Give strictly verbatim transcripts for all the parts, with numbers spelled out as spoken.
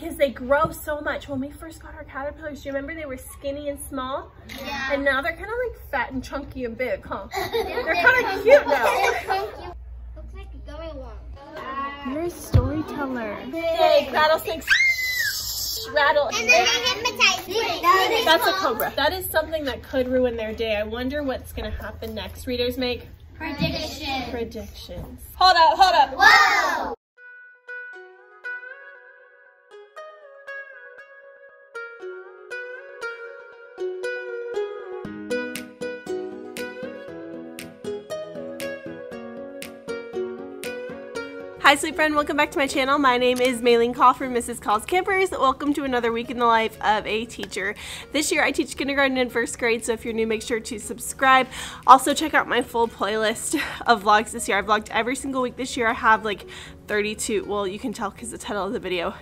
because they grow so much. When we first got our caterpillars, do you remember they were skinny and small? Yeah. And now they're kind of like fat and chunky and big, huh? They're kind of cute now. Looks like a going one. You're a storyteller. Hey, rattlesnakes. Rattle and then hypnotize. That's a cobra. That is something that could ruin their day. I wonder what's going to happen next. Readers make predictions. Predictions. Hold up, hold up. Whoa! Hi Sleep Friend, welcome back to my channel. My name is Maylene Call from Missus Call's Campers. Welcome to another week in the life of a teacher. This year I teach kindergarten and first grade, so if you're new, make sure to subscribe. Also check out my full playlist of vlogs this year. I vlogged every single week this year. I have like thirty-two, well you can tell because the title of the video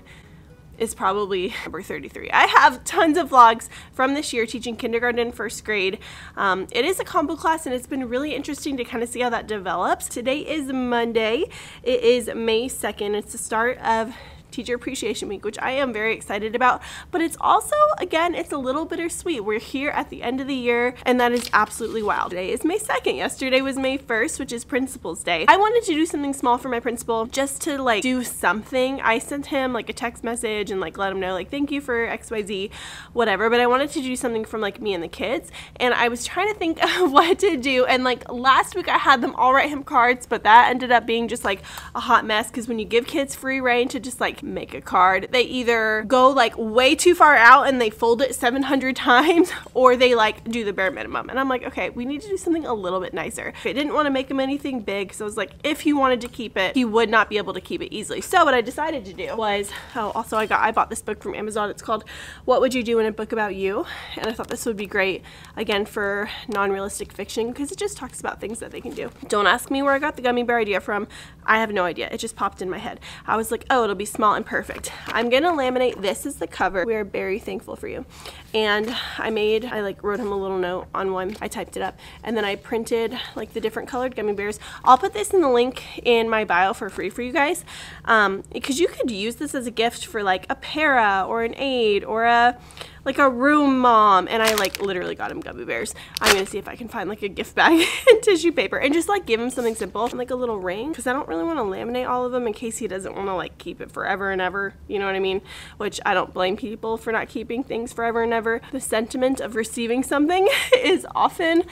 is probably number thirty-three. I have tons of vlogs from this year teaching kindergarten and first grade. Um, it is a combo class and it's been really interesting to kind of see how that develops. Today is Monday. It is May second. It's the start of Teacher Appreciation Week, which I am very excited about, but it's also, again, it's a little bittersweet. We're here at the end of the year, and that is absolutely wild. Today is May second. Yesterday was May first, which is Principal's Day. I wanted to do something small for my principal just to, like, do something. I sent him, like, a text message and, like, let him know, like, thank you for X Y Z, whatever, but I wanted to do something from, like, me and the kids, and I was trying to think of what to do, and, like, last week I had them all write him cards, but that ended up being just, like, a hot mess, because when you give kids free reign to just, like, make a card, they either go like way too far out and they fold it seven hundred times, or they like do the bare minimum, and I'm like, okay, we need to do something a little bit nicer. I didn't want to make him anything big, so I was like, if he wanted to keep it, he would not be able to keep it easily. So what I decided to do was, oh, also I got I bought this book from Amazon. It's called What Would You Do in a Book About You, and I thought this would be great, again, for non-realistic fiction, because it just talks about things that they can do. Don't ask me where I got the gummy bear idea from. I have no idea. It just popped in my head. I was like, oh, it'll be small and perfect. I'm gonna laminate this as the cover. We are very thankful for you. And I made, I like wrote him a little note on one. I typed it up and then I printed like the different colored gummy bears. I'll put this in the link in my bio for free for you guys, um, because you could use this as a gift for like a para or an aide or a like a room mom. And I like literally got him gummy bears. I'm gonna see if I can find like a gift bag and tissue paper and just like give him something simple and like a little ring, because I don't really want to laminate all of them in case he doesn't want to like keep it forever and ever, you know what I mean? Which I don't blame people for not keeping things forever and ever. The sentiment of receiving something is often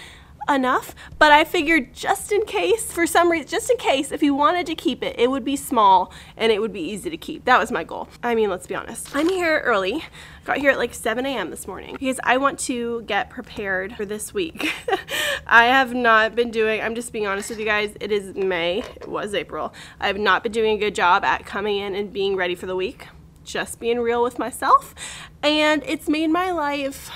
enough, but I figured just in case, for some reason, just in case, if you wanted to keep it, it would be small and it would be easy to keep. That was my goal. I mean, let's be honest. I'm here early. Got here at like seven A M this morning because I want to get prepared for this week. I have not been doing, I'm just being honest with you guys, it is May, it was April. I have not been doing a good job at coming in and being ready for the week. Just being real with myself, and it's made my life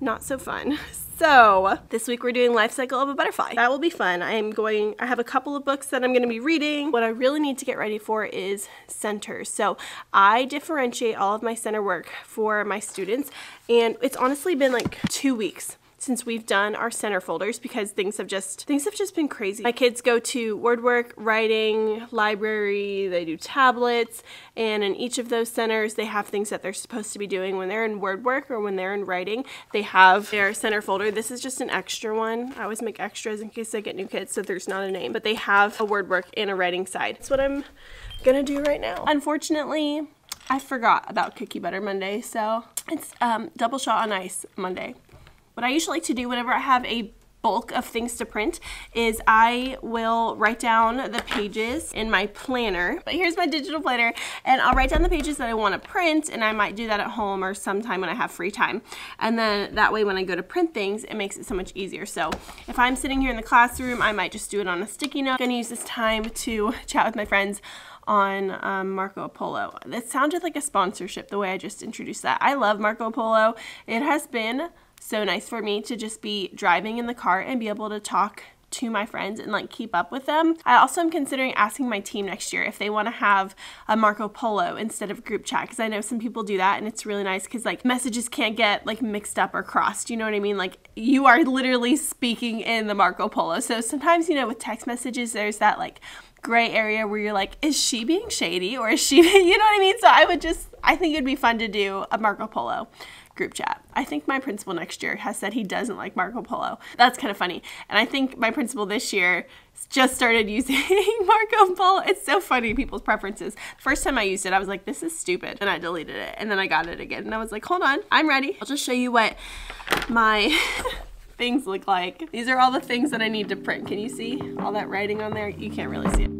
not so fun. So this week we're doing Life Cycle of a Butterfly. That will be fun. I am going, I have a couple of books that I'm going to be reading. What I really need to get ready for is centers. So I differentiate all of my center work for my students, and it's honestly been like two weeks since we've done our center folders because things have just things have just been crazy. My kids go to word work, writing, library, they do tablets, and in each of those centers they have things that they're supposed to be doing when they're in word work or when they're in writing. They have their center folder. This is just an extra one. I always make extras in case I get new kids, so there's not a name, but they have a word work and a writing side. That's what I'm gonna do right now. Unfortunately, I forgot about Cookie Butter Monday, so it's um, double shot on ice Monday. What I usually like to do whenever I have a bulk of things to print is I will write down the pages in my planner. But here's my digital planner, and I'll write down the pages that I want to print, and I might do that at home or sometime when I have free time. And then that way when I go to print things, it makes it so much easier. So if I'm sitting here in the classroom, I might just do it on a sticky note. I'm gonna use this time to chat with my friends on um, Marco Polo. That sounded like a sponsorship the way I just introduced that. I love Marco Polo. It has been so nice for me to just be driving in the car and be able to talk to my friends and like keep up with them. I also am considering asking my team next year if they want to have a Marco Polo instead of group chat, because I know some people do that and it's really nice because like messages can't get like mixed up or crossed, you know what I mean? Like you are literally speaking in the Marco Polo. So sometimes, you know, with text messages there's that like gray area where you're like, is she being shady or is she, being, you know what I mean? So I would just, I think it'd be fun to do a Marco Polo group chat. I think my principal next year has said he doesn't like Marco Polo. That's kind of funny. And I think my principal this year just started using Marco Polo. It's so funny, people's preferences. First time I used it, I was like, this is stupid. And I deleted it. And then I got it again. And I was like, hold on, I'm ready. I'll just show you what my things look like. These are all the things that I need to print. Can you see all that writing on there? You can't really see it.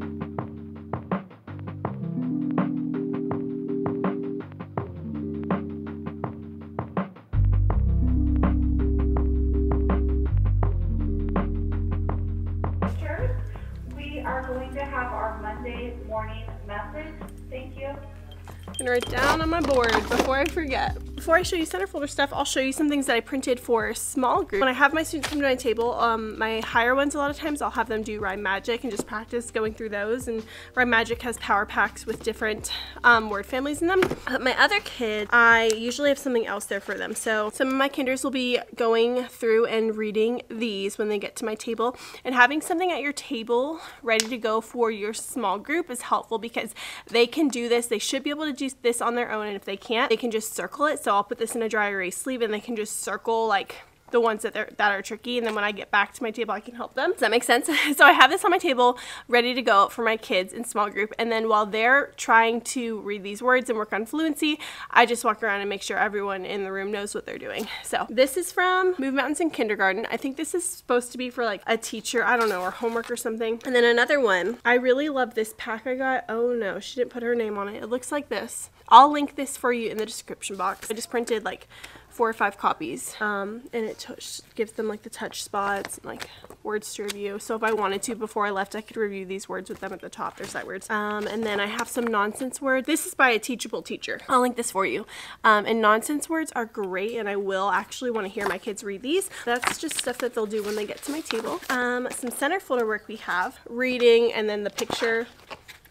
I'm gonna write down on my board before I forget. Before I show you centerfolder stuff, I'll show you some things that I printed for small groups. When I have my students come to my table, um, my higher ones a lot of times, I'll have them do Rhyme Magic and just practice going through those. And Rhyme Magic has power packs with different um, word families in them. But my other kids, I usually have something else there for them. So some of my kinders will be going through and reading these when they get to my table. And having something at your table ready to go for your small group is helpful because they can do this. They should be able to do this on their own, and if they can't, they can just circle it. So I'll put this in a dry erase sleeve and they can just circle like the ones that, that are tricky, and then when I get back to my table I can help them. Does that make sense? So I have this on my table ready to go for my kids in small group, and then while they're trying to read these words and work on fluency, I just walk around and make sure everyone in the room knows what they're doing. So this is from Move Mountains in Kindergarten. I think this is supposed to be for like a teacher, I don't know, or homework or something. And then another one, I really love this pack I got. Oh no, she didn't put her name on it. It looks like this. I'll link this for you in the description box. I just printed like four or five copies, um, and it gives them like the touch spots and like words to review. So if I wanted to before I left, I could review these words with them at the top. There's sight words. Um, and then I have some nonsense words. This is by A Teachable Teacher. I'll link this for you. Um, and nonsense words are great, and I will actually want to hear my kids read these. That's just stuff that they'll do when they get to my table. Um, some centerfolder work we have, reading, and then the picture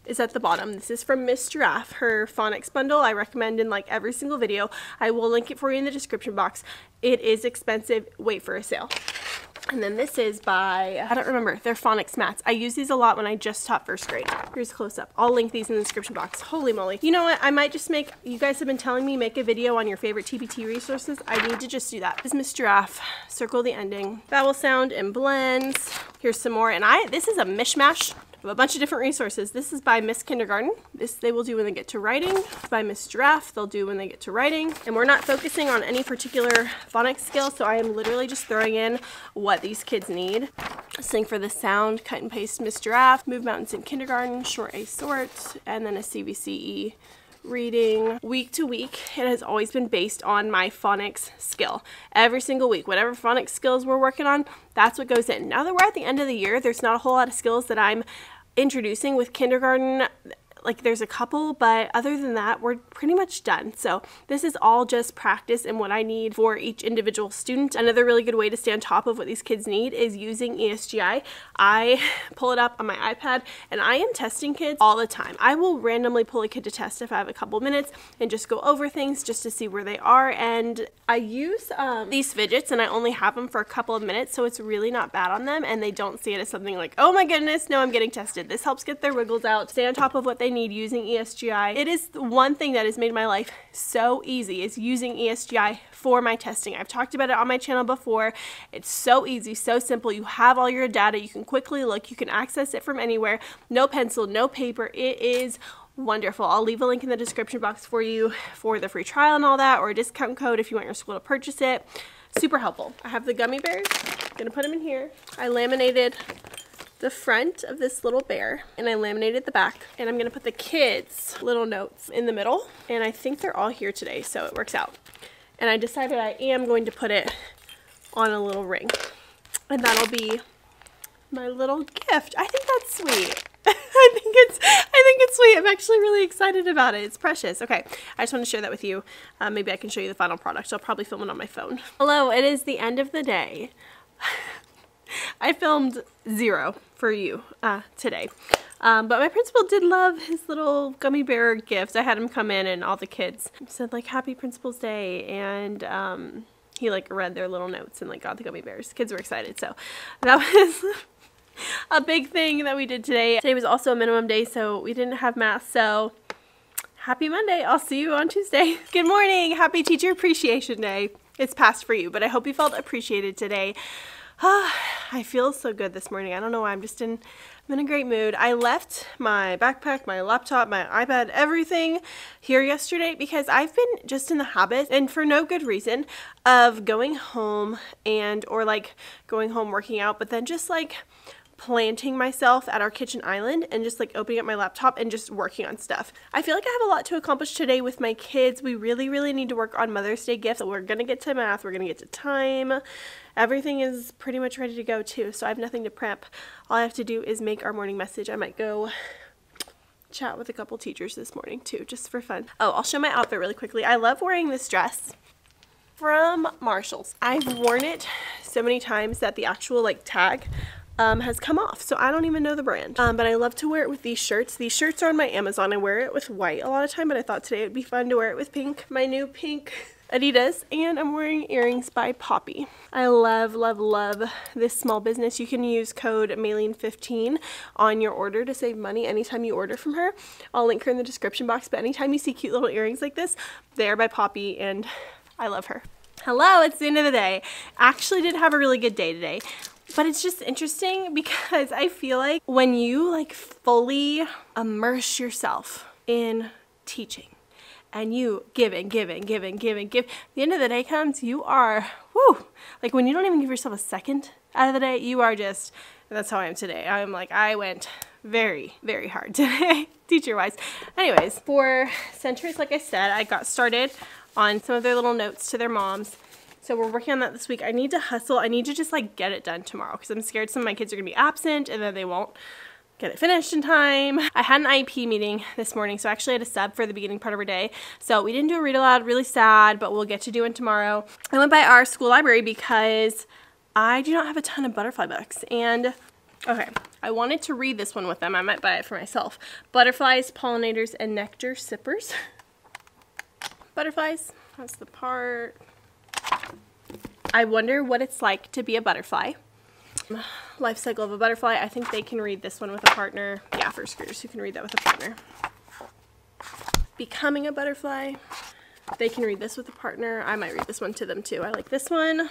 is at the bottom. This is from Miss Giraffe, her phonics bundle. I recommend in like every single video. I will link it for you in the description box. It is expensive. Wait for a sale. And then this is by, I don't remember, they're phonics mats. I use these a lot when I just taught first grade. Here's a close up. I'll link these in the description box. Holy moly. You know what? I might just make, you guys have been telling me make a video on your favorite T B T resources. I need to just do that. This is Miss Giraffe. Circle the ending. Vowel sound and blends. Here's some more. And I, this is a mishmash of a bunch of different resources. This is by Miss Kindergarten. This they will do when they get to writing. It's by Miss Giraffe, they'll do when they get to writing. And we're not focusing on any particular phonics skill, so I am literally just throwing in what these kids need. Sing for the sound, cut and paste Miss Giraffe, Move Mountains in Kindergarten, short A sort, and then a C V C E reading. Week to week, it has always been based on my phonics skill. Every single week, whatever phonics skills we're working on, that's what goes in. Now that we're at the end of the year, there's not a whole lot of skills that I'm introducing with kindergarten. Like there's a couple, but other than that, we're pretty much done. So this is all just practice and what I need for each individual student. Another really good way to stay on top of what these kids need is using E S G I. I pull it up on my iPad and I am testing kids all the time. I will randomly pull a kid to test if I have a couple minutes and just go over things just to see where they are. And I use um, these fidgets and I only have them for a couple of minutes, so it's really not bad on them and they don't see it as something like, oh my goodness, no, I'm getting tested. This helps get their wiggles out, stay on top of what they need using E S G I. It is one thing that has made my life so easy is using E S G I for my testing. I've talked about it on my channel before. It's so easy, so simple. You have all your data. You can quickly look. You can access it from anywhere. No pencil, no paper. It is wonderful. I'll leave a link in the description box for you for the free trial and all that, or a discount code if you want your school to purchase it. Super helpful. I have the gummy bears. I'm gonna put them in here. I laminated the front of this little bear and I laminated the back, and I'm gonna put the kids' little notes in the middle, and I think they're all here today, so it works out. And I decided I am going to put it on a little ring, and that'll be my little gift. I think that's sweet. I think it's I think it's sweet. I'm actually really excited about it. It's precious. Okay, I just want to share that with you. Uh, maybe I can show you the final product. I'll probably film it on my phone. Hello, it is the end of the day. I filmed zero for you uh, today, um, but my principal did love his little gummy bear gift. I had him come in and all the kids said like happy Principal's Day, and um, he like read their little notes and like got the gummy bears. Kids were excited, so that was a big thing that we did today. Today was also a minimum day, so we didn't have math, so happy Monday. I'll see you on Tuesday. Good morning. Happy Teacher Appreciation Day. It's past for you, but I hope you felt appreciated today. Oh, I feel so good this morning. I don't know why. I'm just in, I'm in a great mood. I left my backpack, my laptop, my iPad, everything here yesterday because I've been just in the habit, and for no good reason, of going home and or like going home working out, but then just like planting myself at our kitchen island and just like opening up my laptop and just working on stuff. I feel like I have a lot to accomplish today with my kids. We really, really need to work on Mother's Day gifts. So we're gonna get to math, we're gonna get to time. Everything is pretty much ready to go too, so I have nothing to prep. All I have to do is make our morning message. I might go chat with a couple teachers this morning too, just for fun. Oh, I'll show my outfit really quickly. I love wearing this dress from Marshalls. I've worn it so many times that the actual like tag Um, has come off, so I don't even know the brand, um, but I love to wear it with these shirts. These shirts are on my Amazon. I wear it with white a lot of time, but I thought today it'd be fun to wear it with pink, my new pink Adidas, and I'm wearing earrings by Poppy. I love, love, love this small business. You can use code Maylene fifteen on your order to save money anytime you order from her. I'll link her in the description box, but anytime you see cute little earrings like this, they're by Poppy, and I love her. Hello, it's the end of the day. Actually did have a really good day today. But it's just interesting because I feel like when you like fully immerse yourself in teaching and you give and give and give and give and give, the end of the day comes, you are, whoo, like when you don't even give yourself a second out of the day, you are just, and that's how I am today. I'm like, I went very, very hard today, teacher-wise. Anyways, for centuries, like I said, I got started on some of their little notes to their moms. So we're working on that this week. I need to hustle. I need to just like get it done tomorrow because I'm scared some of my kids are gonna be absent and then they won't get it finished in time. I had an I E P meeting this morning, so I actually had a sub for the beginning part of our day. So we didn't do a read aloud, really sad, but we'll get to doing tomorrow. I went by our school library because I do not have a ton of butterfly books. And okay, I wanted to read this one with them. I might buy it for myself. Butterflies, pollinators, and nectar sippers. Butterflies, that's the part. I wonder what it's like to be a butterfly. Life cycle of a butterfly. I think they can read this one with a partner. Yeah, first graders who can read that with a partner. Becoming a butterfly. They can read this with a partner. I might read this one to them too. I like this one.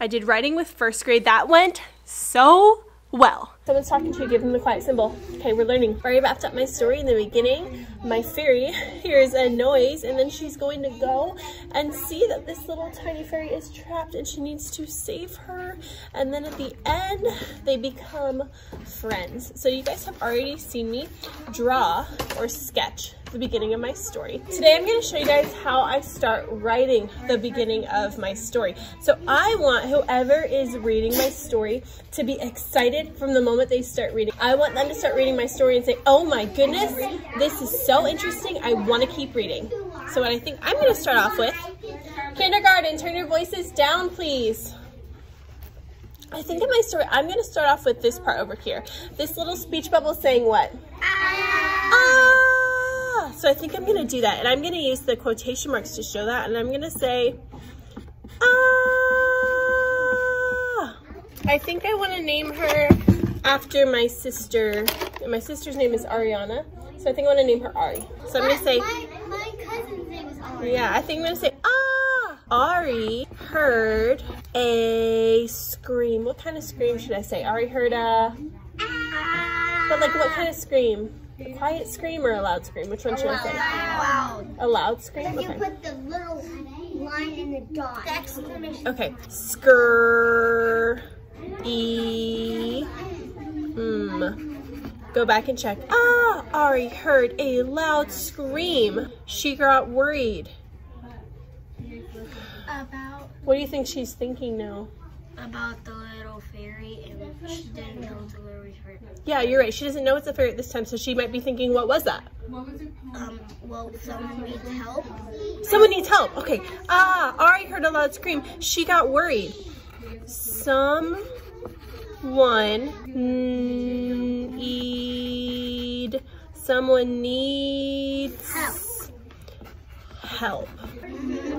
I did writing with first grade. That went so well. Someone's talking to you. Give them the quiet symbol. Okay, we're learning. I already wrapped up my story in the beginning. My fairy hears a noise, and then she's going to go and see that this little tiny fairy is trapped, and she needs to save her. And then at the end, they become friends. So you guys have already seen me draw or sketch the beginning of my story. Today, I'm going to show you guys how I start writing the beginning of my story. So I want whoever is reading my story to be excited from the moment they start reading. I want them to start reading my story and say, oh my goodness, this is so interesting, I want to keep reading. So what I think I'm going to start off with, kindergarten, turn your voices down please. I think in my story, I'm going to start off with this part over here. This little speech bubble saying what? Ah! So I think I'm going to do that, and I'm going to use the quotation marks to show that, and I'm going to say, ah! I think I want to name her after my sister. My sister's name is Ariana, so I think I want to name her Ari. So I'm going to say... My, my cousin's name is Ari. Yeah, I think I'm going to say, ah! Ari heard a scream. What kind of scream should I say? Ari heard a... Ah. But like, what kind of scream? A quiet scream or a loud scream? Which one should I say? Loud. A loud scream? Okay. You put the little line in the dot. The exclamation. Okay. Scurr... E... Mm. Go back and check. Ah, Ari heard a loud scream. She got worried. About. What do you think she's thinking now? About the little fairy, and she didn't know the little fairy. Yeah, you're right. She doesn't know it's a fairy at this time, so she might be thinking, what was that? Um, well, someone needs help. Someone needs help. Okay. Ah, Ari heard a loud scream. She got worried. Some... One need someone needs help. help.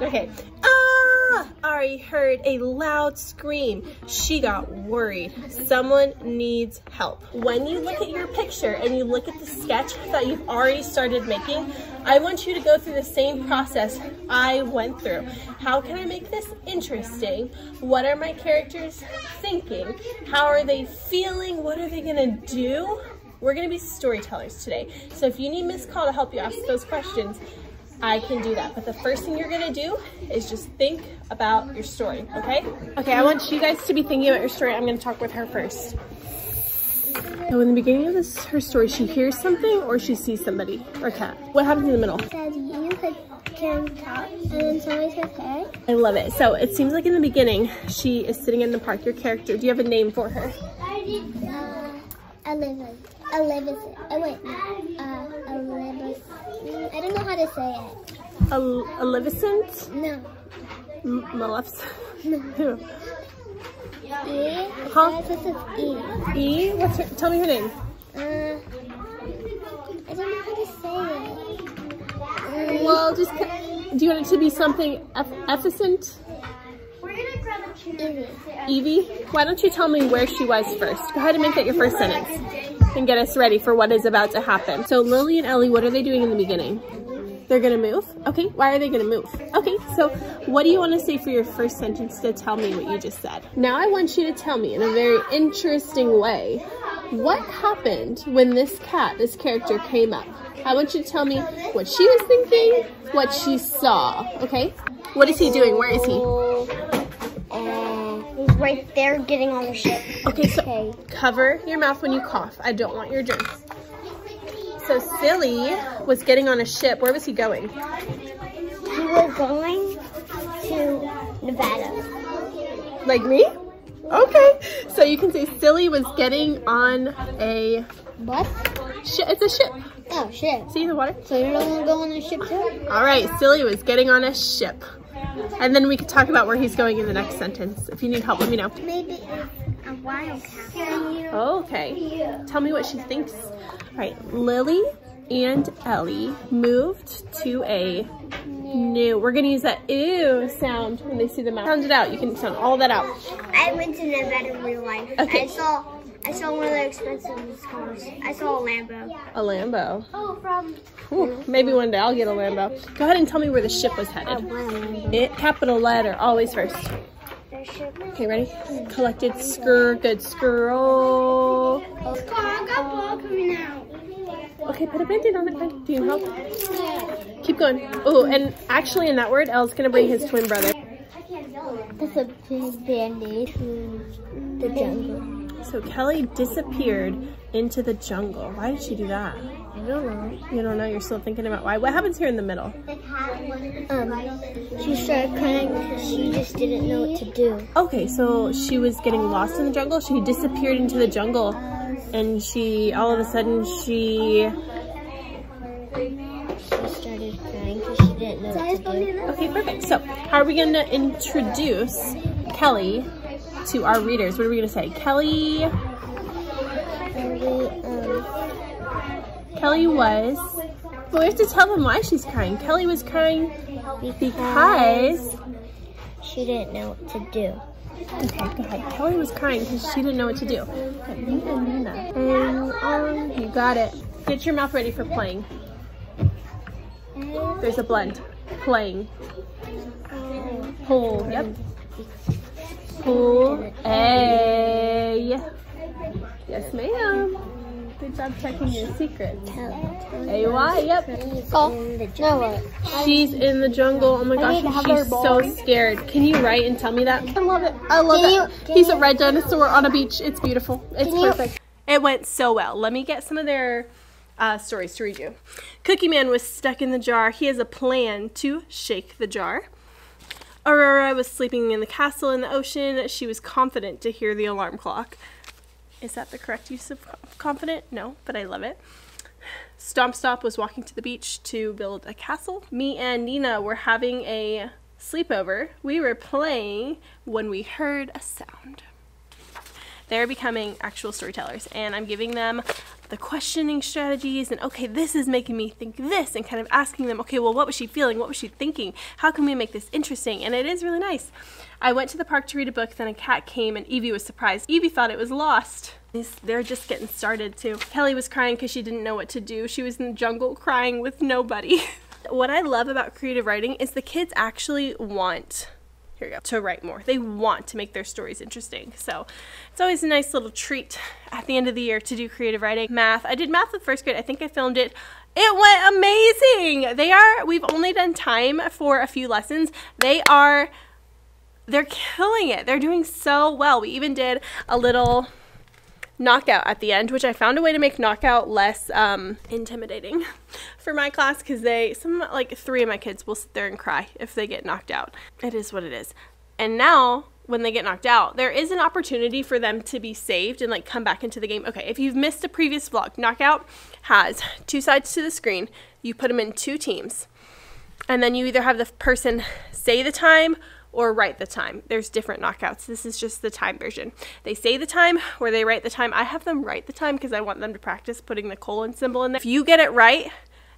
Okay. Ah! Ah, Ari heard a loud scream. She got worried. Someone needs help. When you look at your picture and you look at the sketch that you've already started making, I want you to go through the same process I went through. How can I make this interesting? What are my characters thinking? How are they feeling? What are they gonna do? We're gonna be storytellers today. So if you need Miss Call to help you ask those questions, I can do that. But the first thing you're gonna do is just think about your story, okay? Okay, I want you guys to be thinking about your story. I'm gonna talk with her first. So in the beginning of this, her story, she hears something or she sees somebody or cat. What happens in the middle? Says you can talk and then somebody says hey. I love it. So it seems like in the beginning, she is sitting in the park. Your character, do you have a name for her? Uh, Olivia. Olivia. Oh wait, uh, Olivia. I don't know how to say it. Al Olivicent? No. M Maleficent? No. E? Huh? E. E? What's her, tell me her name. Uh, I don't know how to say it. Um, well, just, do you want it to be something efficient? We're gonna grab a chair. Evie. Evie? Why don't you tell me where she was first? Go ahead and make that your first sentence and get us ready for what is about to happen. So Lily and Ellie, what are they doing in the beginning? They're gonna move? Okay, why are they gonna move? Okay, so what do you wanna say for your first sentence to tell me what you just said? Now I want you to tell me in a very interesting way, what happened when this cat, this character came up? I want you to tell me what she was thinking, what she saw, okay? What is he doing? Where is he? He's right there getting on the ship. Okay, so okay. Cover your mouth when you cough. I don't want your germs. So Silly was getting on a ship. Where was he going? He was going to Nevada. Like me? Okay. So you can say Silly was getting on a... What? Ship. It's a ship. Oh, ship. See the water? So you're going to go on a ship too? All right. Silly was getting on a ship. And then we could talk about where he's going in the next sentence. If you need help, let me know. Maybe it's a wild cat. Okay. Tell me what she thinks. All right. Lily and Ellie moved to a new. We're going to use that ew sound when they see the mountain. Sound it out. You can sound all that out. I went to Nevada in real life. Okay. I saw, I saw one of the expensive cars. I saw a Lambo. A Lambo. Oh, from... Ooh, maybe one day I'll get a Lambo. Go ahead and tell me where the ship was headed. It, capital letter, always first. Okay, ready? Collected skur, good scroll. Okay, put a band-aid on it. Do you help? Keep going. Oh, and actually in that word, Elle's gonna bring his twin brother. That's a big band-aid to the jungle. So Kelly disappeared into the jungle. Why did she do that? I don't know. You don't know? You're still thinking about why? What happens here in the middle? Um, she started crying because she just didn't know what to do. Okay, so she was getting lost in the jungle. She disappeared into the jungle and she, all of a sudden, she... She started crying because she didn't know what to do. Okay, perfect. So, how are we going to introduce Kelly to our readers? What are we going to say? Kelly... Kelly was, well, we have to tell them why she's crying. Kelly was crying because, because she didn't know what to do. Okay, go ahead. Kelly was crying because she didn't know what to do. But Nina, Nina. And, um, you got it. Get your mouth ready for playing. There's a blend. Playing. Pull. Yep. Pull. A. Yes, ma'am. Good job checking your secrets. A Y, yep. Oh. She's in the jungle. Oh my gosh, she's so scared. Can you write and tell me that? I love it. I love it. He's a red dinosaur on a beach. It's beautiful. It's perfect. It went so well. Let me get some of their uh, stories to read you. Cookie Man was stuck in the jar. He has a plan to shake the jar. Aurora was sleeping in the castle in the ocean. She was confident to hear the alarm clock. Is that the correct use of confident? No, but I love it. Stomp Stop was walking to the beach to build a castle. Me and Nina were having a sleepover. We were playing when we heard a sound. They're becoming actual storytellers, and I'm giving them the questioning strategies and, okay, this is making me think this, and kind of asking them, okay, well, what was she feeling? What was she thinking? How can we make this interesting? And it is really nice. I went to the park to read a book, then a cat came and Evie was surprised. Evie thought it was lost. They're just getting started too. Kelly was crying because she didn't know what to do. She was in the jungle crying with nobody. What I love about creative writing is the kids actually want here we go, to write more. They want to make their stories interesting. So it's always a nice little treat at the end of the year to do creative writing. Math. I did math with first grade. I think I filmed it. It went amazing. They are, we've only done time for a few lessons. They are, they're killing it. They're doing so well. We even did a little knockout at the end, which I found a way to make knockout less um, intimidating for my class, because they, some like three of my kids will sit there and cry if they get knocked out. It is what it is. And now when they get knocked out, there is an opportunity for them to be saved and like come back into the game. Okay, if you've missed a previous vlog, knockout has two sides to the screen. You put them in two teams, and then you either have the person say the time or write the time. There's different knockouts. This is just the time version. They say the time or they write the time. I have them write the time because I want them to practice putting the colon symbol in there. If you get it right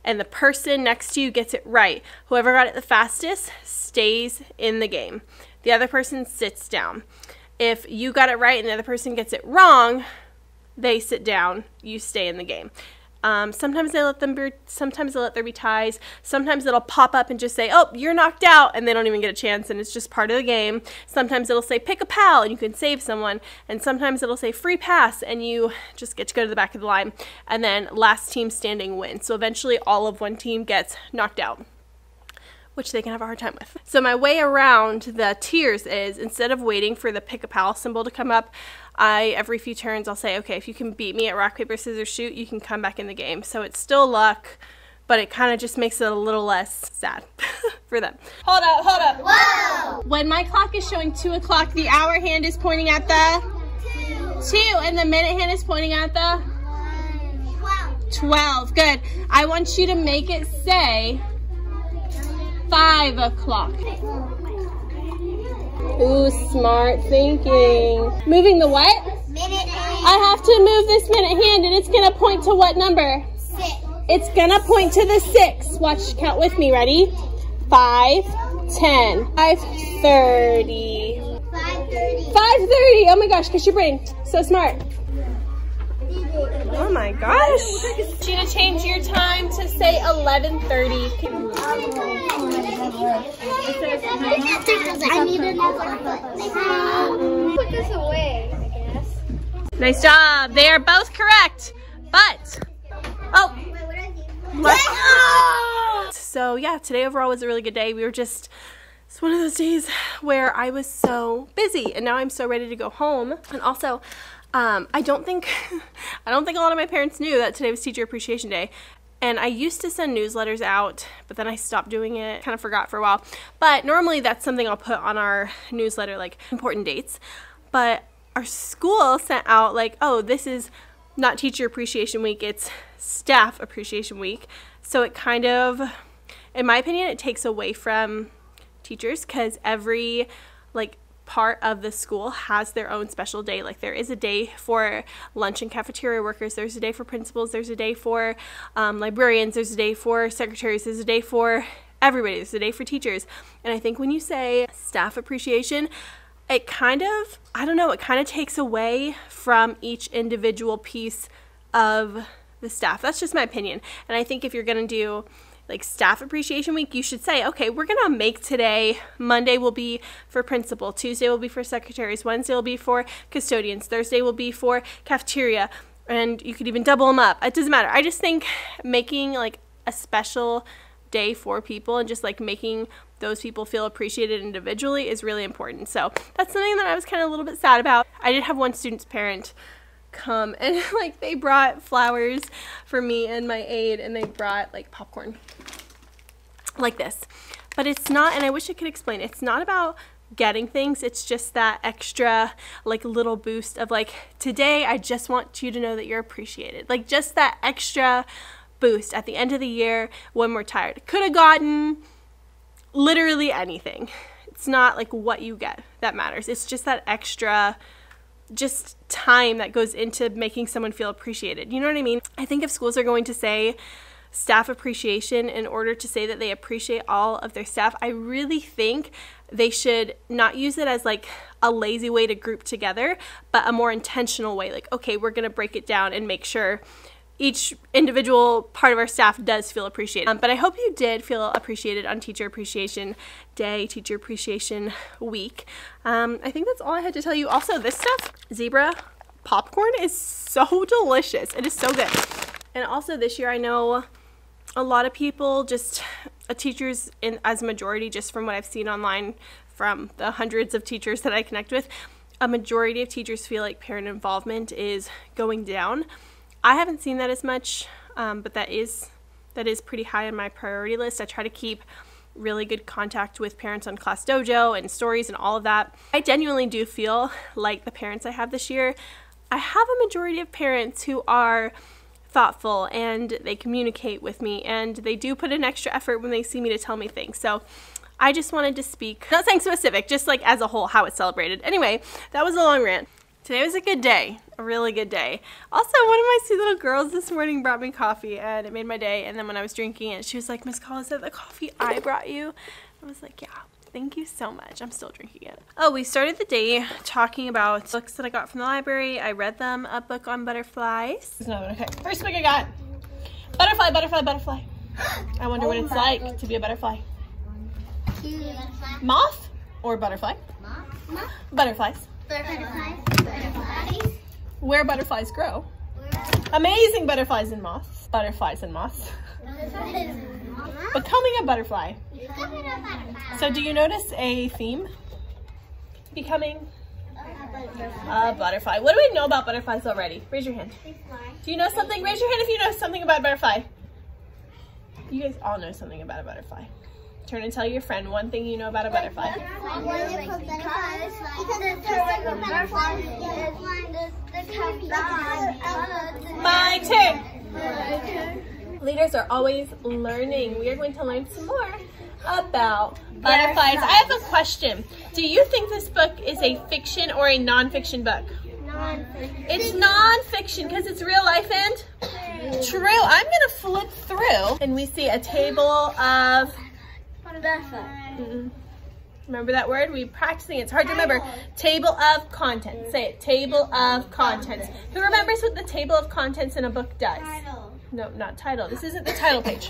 and the person next to you gets it right, whoever got it the fastest stays in the game. The other person sits down. If you got it right and the other person gets it wrong, they sit down, you stay in the game. Um, sometimes they let them be, sometimes they let there be ties. Sometimes it'll pop up and just say, oh, you're knocked out, and they don't even get a chance, and it's just part of the game. Sometimes it'll say pick a pal and you can save someone, and sometimes it'll say free pass and you just get to go to the back of the line, and then last team standing wins. So eventually all of one team gets knocked out, which they can have a hard time with. So my way around the tiers is, instead of waiting for the pick a pal symbol to come up, I, every few turns, I'll say, okay, if you can beat me at rock, paper, scissors, shoot, you can come back in the game. So it's still luck, but it kind of just makes it a little less sad for them. Hold up, hold up. Whoa! When my clock is showing two o'clock, the hour hand is pointing at the? Two. Two, and the minute hand is pointing at the? One. Twelve. Twelve, good. I want you to make it say five o'clock. Ooh, smart thinking. Moving the what? Minute hand. I have to move this minute hand, and it's gonna point to what number? Six. It's gonna point to the six. Watch, count with me, ready? Five, ten, five, thirty. Five thirty. Five thirty, oh my gosh, catch your brain. So smart. Oh my gosh. Gina, change your time to say eleven thirty. I need another. Put this away, I guess. Nice job. They are both correct. But, oh. What? So yeah, today overall was a really good day. We were just, it's one of those days where I was so busy, and now I'm so ready to go home. And also, Um, I don't think, I don't think a lot of my parents knew that today was Teacher Appreciation Day, and I used to send newsletters out, but then I stopped doing it, kind of forgot for a while, but normally that's something I'll put on our newsletter, like important dates, but our school sent out like, oh, this is not Teacher Appreciation Week, it's Staff Appreciation Week, so it kind of, in my opinion, it takes away from teachers, because every, like, part of the school has their own special day. Like there is a day for lunch and cafeteria workers, there's a day for principals, there's a day for um, librarians, there's a day for secretaries, there's a day for everybody, there's a day for teachers. And I think when you say staff appreciation, it kind of, I don't know, it kind of takes away from each individual piece of the staff. That's just my opinion. And I think if you're gonna do like Staff Appreciation Week, you should say, okay, we're gonna make today, Monday will be for principal, Tuesday will be for secretaries, Wednesday will be for custodians, Thursday will be for cafeteria, and you could even double them up. It doesn't matter. I just think making like a special day for people and just like making those people feel appreciated individually is really important. So that's something that I was kind of a little bit sad about. I did have one student's parent come, and like they brought flowers for me and my aide, and they brought like popcorn like this, but it's not, and I wish I could explain, it's not about getting things, it's just that extra like little boost of like, today I just want you to know that you're appreciated, like just that extra boost at the end of the year when we're tired. Could have gotten literally anything. It's not like what you get that matters, it's just that extra just time that goes into making someone feel appreciated. You know what I mean? I think if schools are going to say staff appreciation in order to say that they appreciate all of their staff, I really think they should not use it as like a lazy way to group together, but a more intentional way. Like, okay, we're gonna break it down and make sure each individual part of our staff does feel appreciated. Um, but I hope you did feel appreciated on Teacher Appreciation Day, Teacher Appreciation Week. Um, I think that's all I had to tell you. Also, this stuff, Zebra popcorn, is so delicious. It is so good. And also this year, I know a lot of people, just uh, teachers in as a majority, just from what I've seen online from the hundreds of teachers that I connect with, a majority of teachers feel like parent involvement is going down. I haven't seen that as much, um, but that is that is pretty high on my priority list. I try to keep really good contact with parents on Class Dojo and stories and all of that. I genuinely do feel like the parents I have this year, I have a majority of parents who are thoughtful and they communicate with me and they do put an extra effort when they see me to tell me things. So I just wanted to speak, not saying specific, just like as a whole, how it's celebrated. Anyway, that was a long rant. Today was a good day, a really good day. Also, one of my sweet little girls this morning brought me coffee and it made my day. And then when I was drinking it, she was like, "Miss Call, is that the coffee I brought you?" I was like, "Yeah, thank you so much." I'm still drinking it. Oh, we started the day talking about books that I got from the library. I read them, a book on butterflies. There's another one, okay. First book I got, Butterfly, Butterfly, Butterfly. I wonder oh what it's like God. to be a butterfly. Be a butterfly. Moth or butterfly? Moth. Moth. Butterflies. Butterflies. Butterflies. Where butterflies grow. Amazing butterflies and moths. Butterflies and moths. Becoming a butterfly. Becoming a butterfly. So do you notice a theme? Becoming a butterfly. A butterfly. What do we know about butterflies already? Raise your hand. Do you know something? Raise your hand if you know something about a butterfly. You guys all know something about a butterfly. Turn and tell your friend one thing you know about a butterfly. My turn! Leaders are always learning. We are going to learn some more about butterflies. I have a question. Do you think this book is a fiction or a non-fiction book? Non-fiction. It's non-fiction because it's real life and true. I'm going to flip through and we see a table of... Mm-mm. Remember that word? We're practicing. It's hard to remember. Table of contents. Say it. Table of contents. Who remembers what the table of contents in a book does? Title. No, not title. This isn't the title page.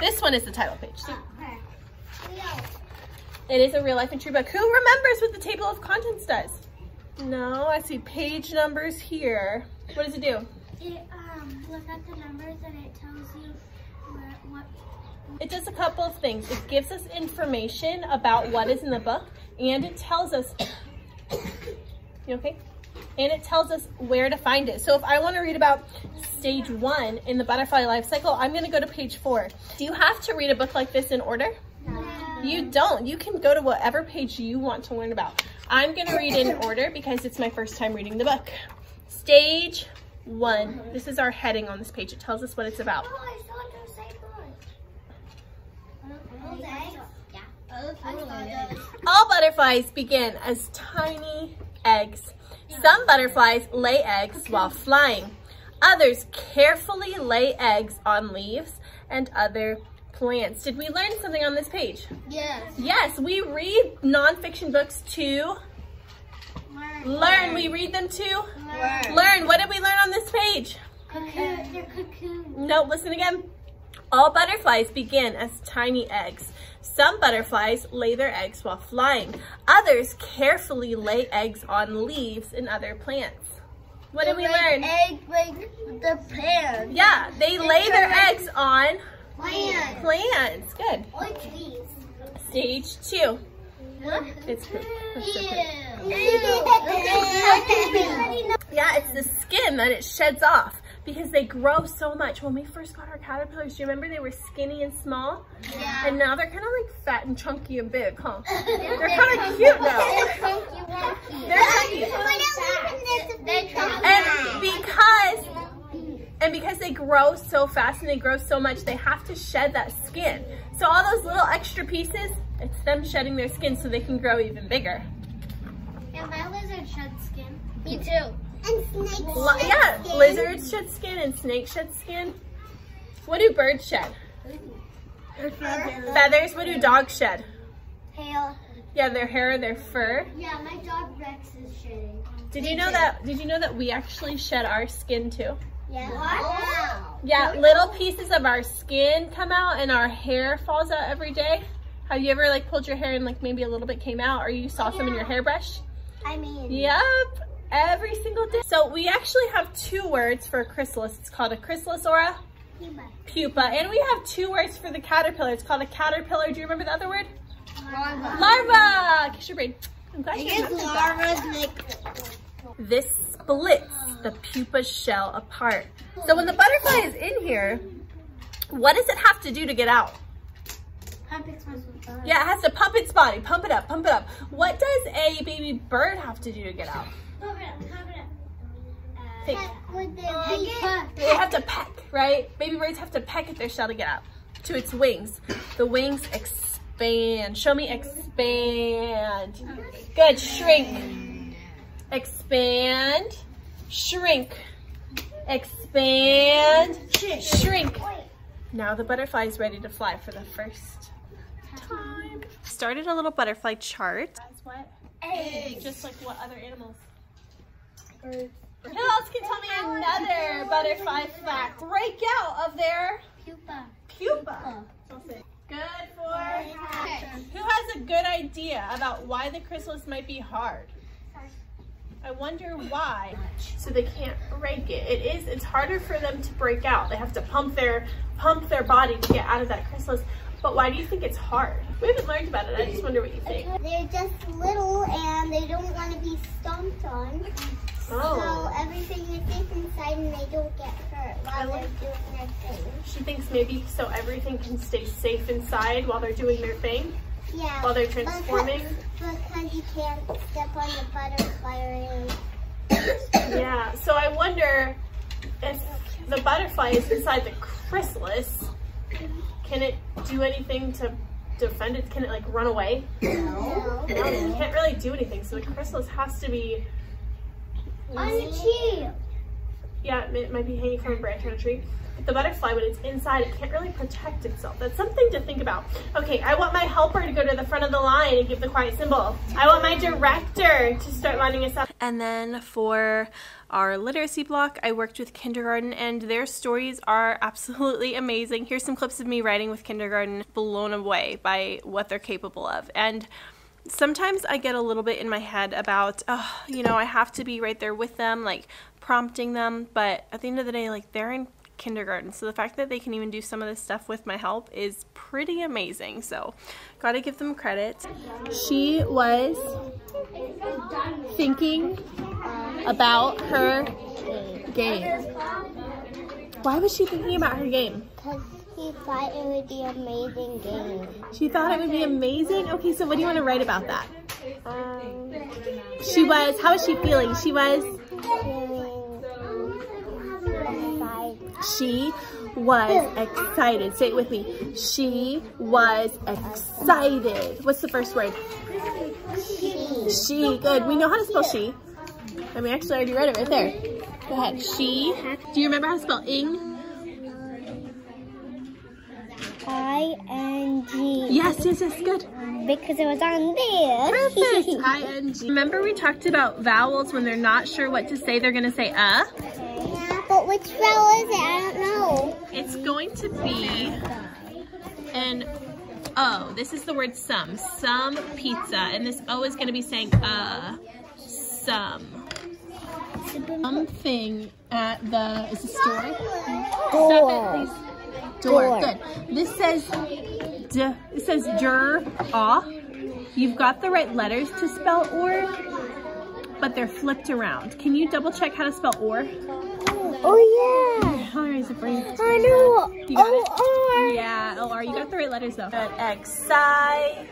This one is the title page. See? It is a real life and true book. Who remembers what the table of contents does? No, I see page numbers here. What does it do? It um, looks at the numbers and it tells you where, what... It does a couple of things. It gives us information about what is in the book, and it tells us, you okay? And it tells us where to find it. So if I want to read about stage one in the butterfly life cycle, I'm going to go to page four. Do you have to read a book like this in order? No. You don't. You can go to whatever page you want to learn about. I'm going to read in order because it's my first time reading the book. Stage one. This is our heading on this page. It tells us what it's about. All butterflies begin as tiny eggs. Some butterflies lay eggs while flying. Others carefully lay eggs on leaves and other plants. Did we learn something on this page? Yes. Yes, we read nonfiction books to learn. learn. We read them to learn. learn. What did we learn on this page? Cocoon. Cocoon. No, listen again. All butterflies begin as tiny eggs. Some butterflies lay their eggs while flying. Others carefully lay eggs on leaves and other plants. What did we learn? Egg like the plant. Yeah, they lay their eggs on plants. Plants. Good. Stage two. It's poop. That's so poop. Yeah, it's the skin that it sheds off, because they grow so much. When we first got our caterpillars, do you remember they were skinny and small? Yeah. And now they're kind of like fat and chunky and big, huh? They're kind of cute now. They're chunky, wonky. They're chunky. They're chunky. And because, and because they grow so fast and they grow so much, they have to shed that skin. So all those little extra pieces, it's them shedding their skin so they can grow even bigger. Yeah, my lizard sheds skin. Me too. And snakes L shed Yeah, skin. Lizards shed skin and snakes shed skin. What do birds shed? Feathers. Feathers. Feathers. What do dogs shed? Tail. Yeah, their hair, their fur. Yeah, my dog Rex is shedding. Did you know that? Did you know that we actually shed our skin too? Yeah. Wow. Yeah, little pieces of our skin come out and our hair falls out every day. Have you ever like pulled your hair and like maybe a little bit came out, or you saw yeah. some in your hairbrush? I mean. Yep. Every single day. So we actually have two words for a chrysalis. It's called a chrysalis or a pupa. Pupa. And we have two words for the caterpillar. It's called a caterpillar. Do you remember the other word? Larva. Larva. Kiss your brain. I'm glad you remember that. This splits the pupa's shell apart. So when the butterfly is in here, what does it have to do to get out? Pump its body. Yeah, it has to pump its body. Pump it up. Pump it up. What does a baby bird have to do to get out? Pump it up. Pump it up. Think. They have to peck, right? Baby birds have to peck at their shell to get out to its wings. The wings expand. Show me expand. Good. Shrink. Expand. Shrink. Expand. Shrink. Now the butterfly is ready to fly for the first time. Started a little butterfly chart. That's what? Eggs. Just like what other animals? Birds. Who else can tell me another butterfly fact? Break out of their pupa. Pupa. Good for action. Who has a good idea about why the chrysalis might be hard? I wonder why. So they can't break it. It is. It's harder for them to break out. They have to pump their pump their body to get out of that chrysalis. But why do you think it's hard? We haven't learned about it. I just wonder what you think. They're just little and they don't want to be stomped on. Oh. So everything is safe inside and they don't get hurt while like they're doing their thing. She thinks maybe so everything can stay safe inside while they're doing their thing? Yeah. While they're transforming? Because, because you can't step on the butterfly or anything. Yeah, so I wonder if the butterfly is inside the chrysalis, can it do anything to defend it? Can it like run away? No. No, it can't really do anything, so the chrysalis has to be on a tree. Yeah, it might be hanging from a branch on a tree. But the butterfly, when it's inside, it can't really protect itself. That's something to think about. Okay, I want my helper to go to the front of the line and give the quiet symbol. I want my director to start lining us up. And then for our literacy block, I worked with kindergarten, and their stories are absolutely amazing. Here's some clips of me writing with kindergarten, blown away by what they're capable of. And sometimes I get a little bit in my head about, oh, you know, I have to be right there with them, like prompting them. But at the end of the day, like they're in kindergarten. So the fact that they can even do some of this stuff with my help is pretty amazing. So gotta give them credit. She was thinking about her game. Why was she thinking about her game? She thought it would be an amazing game. She thought it would be amazing? Okay, so what do you want to write about that? Um, she was, how was she feeling? She was? Feeling excited. She was excited. Say it with me. She was excited. What's the first word? She. She, good. We know how to spell she. I mean, actually, I already read it right there. Go ahead. She. Do you remember how to spell ing? I N G. Yes, yes, yes, good. Because it was on there. Perfect. I N G. Remember we talked about vowels when they're not sure what to say, they're going to say uh? Yeah, but which vowel is it? I don't know. It's going to be an O. This is the word some. Some pizza. And this O is going to be saying uh, some. Something at the, is this store? Store. Stop it, please. Door. Good. This says d, it says dur, ah. You've got the right letters to spell or, but they're flipped around. Can you double check how to spell or? Oh yeah. How is it brain? I know. You got it? O R. Yeah, O R. You got the right letters though. Good. Exci.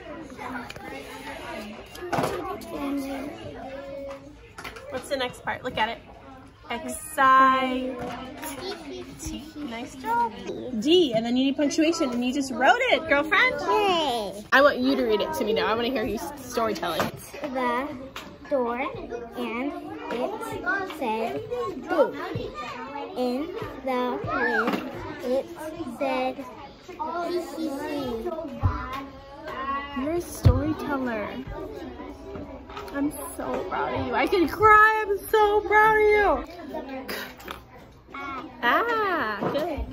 What's the next part? Look at it. Excite. Nice job. D, and then you need punctuation, and you just wrote it, girlfriend. Yay. I want you to read it to me now. I want to hear you storytelling. The door and It said boo. In the list, it said hee. You're a storyteller. I'm so proud of you. I can cry. I'm so proud of you. Ah, good.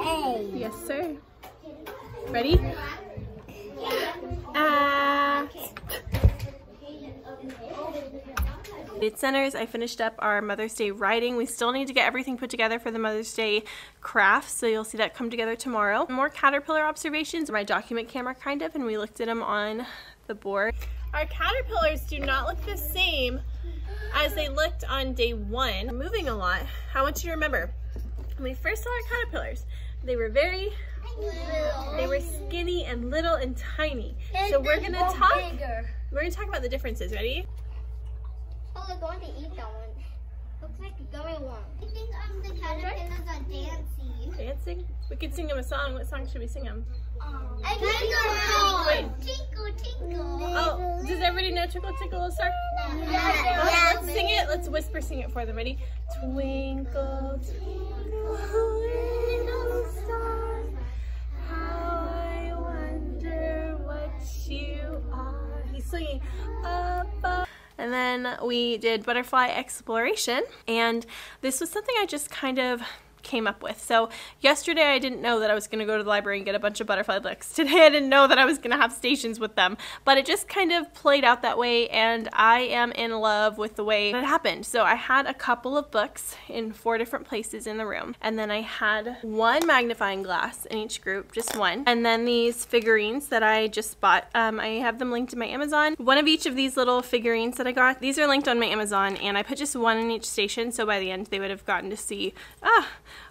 A. Yes, sir. Ready? Ah. It's centers. I finished up our Mother's Day writing. We still need to get everything put together for the Mother's Day crafts, so you'll see that come together tomorrow. More caterpillar observations, my document camera kind of, and we looked at them on the board. Our caterpillars do not look the same as they looked on day one. They're moving a lot. I want you to remember, when we first saw our caterpillars, they were very, they were skinny and little and tiny. So we're gonna talk, we're gonna talk about the differences, ready? Oh, they're going to eat that one. Looks like a gummy one. I think um, the caterpillars are dancing. Dancing? We could sing them a song. What song should we sing them? Um, I can Tinkle, tinkle. Oh, does everybody know Tinkle, tinkle, sir? No. Yeah. Yeah. Okay, let's sing it. Let's whisper sing it for them. Ready? Twinkle, twinkle, little star. How I wonder what you are. He's singing up, up. And then we did butterfly exploration, and this was something I just kind of came up with. So yesterday I didn't know that I was going to go to the library and get a bunch of butterfly books. Today I didn't know that I was going to have stations with them, but it just kind of played out that way, and I am in love with the way it happened. So I had a couple of books in four different places in the room, and then I had one magnifying glass in each group, just one, and then these figurines that I just bought. Um, I have them linked to my Amazon. One of each of these little figurines that I got, these are linked on my Amazon, and I put just one in each station, so by the end they would have gotten to see, ah,